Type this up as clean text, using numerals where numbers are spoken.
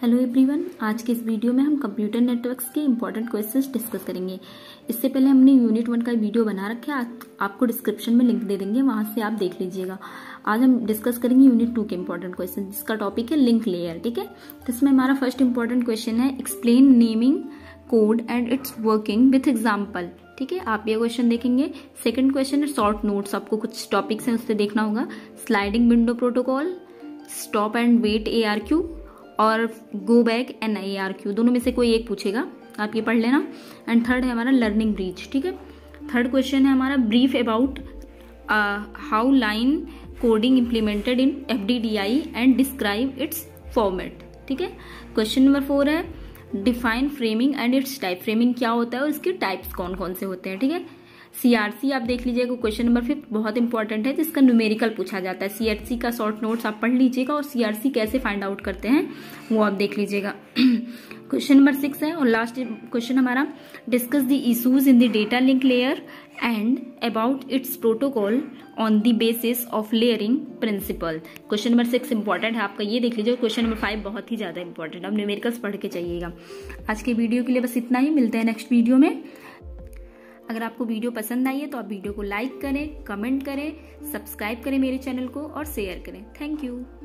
Hello everyone, आज के इस वीडियो में हम कंप्यूटर नेटवर्क्स के इंपॉर्टेंट क्वेश्चंस डिस्कस करेंगे। इससे पहले हमने यूनिट 1 का वीडियो बना रखा है, आपको डिस्क्रिप्शन में लिंक दे देंगे, वहां से आप देख लीजिएगा। आज हम डिस्कस करेंगे यूनिट 2 के इंपॉर्टेंट क्वेश्चन, जिसका टॉपिक है लिंक लेयर। ठीक है, तो इसमें हमारा फर्स्ट इंपॉर्टेंट क्वेश्चन है explain naming code and its working with example. ठीक है, आप ये क्वेश्चन देखेंगे। सेकेंड क्वेश्चन है शॉर्ट नोट्स, आपको कुछ टॉपिक्स हैं उससे देखना होगा। Sliding window protocol, stop and wait ARQ और गो बैक NIRQ, दोनों में से कोई एक पूछेगा, आप ये पढ़ लेना। एंड थर्ड है हमारा लर्निंग ब्रीच। ठीक है, थर्ड क्वेश्चन है हमारा brief about how line coding implemented in FDDI and describe its format. ठीक है, क्वेश्चन नंबर 4 है define framing and its type. Framing क्या होता है और इसके टाइप्स कौन कौन से होते हैं। ठीक है, CRC आप देख लीजिएगा। क्वेश्चन नंबर 5 बहुत इंपॉर्टेंट है, जिसका न्यूमेरिकल पूछा जाता है। CRC का शॉर्ट नोट्स आप पढ़ लीजिएगा और CRC कैसे फाइंड आउट करते हैं वो आप देख लीजिएगा। क्वेश्चन नंबर 6 है और लास्ट क्वेश्चन हमारा discuss the issues in the data link layer and about its protocol on the basis of layering principle. Question number 6 important है आपका, ये देख लीजिए। क्वेश्चन नंबर 5 बहुत ही ज्यादा इंपॉर्टेंट, आप न्यूमेरिकल्स पढ़ के जाइएगा। आज के वीडियो के लिए बस इतना ही, मिलते हैं नेक्स्ट वीडियो में। अगर आपको वीडियो पसंद आई है तो आप वीडियो को लाइक करें, कमेंट करें, सब्सक्राइब करें मेरे चैनल को और शेयर करें। Thank you.